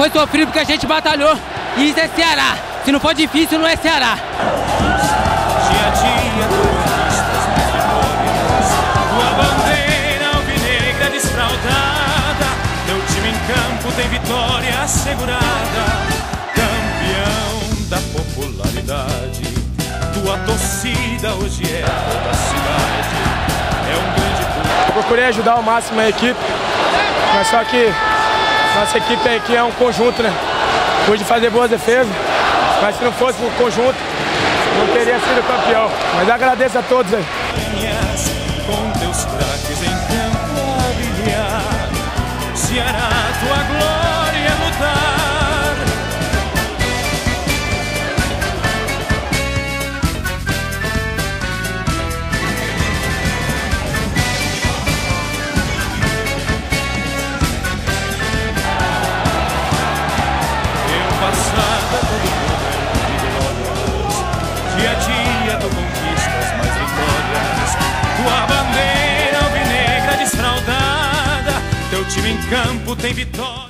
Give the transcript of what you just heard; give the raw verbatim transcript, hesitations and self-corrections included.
foi sofrido porque a gente batalhou, e isso é Ceará. Se não for difícil, não é Ceará. Tem vitória assegurada, campeão da popularidade. Tua torcida hoje é toda a cidade. É um grande público. Eu procurei ajudar ao máximo a equipe, mas só que nossa equipe aqui é um conjunto, né? Pude fazer boas defesas, mas se não fosse o conjunto, não teria sido campeão. Mas agradeço a todos aí. Com teus craques em campo a brilhar, Ceará, tua glória mudar. Teu passado é todo mundo de glórias, dia a dia tu conquistas mais vitórias. Tua bandeira alvinegra desfraldada, time em campo tem vitória.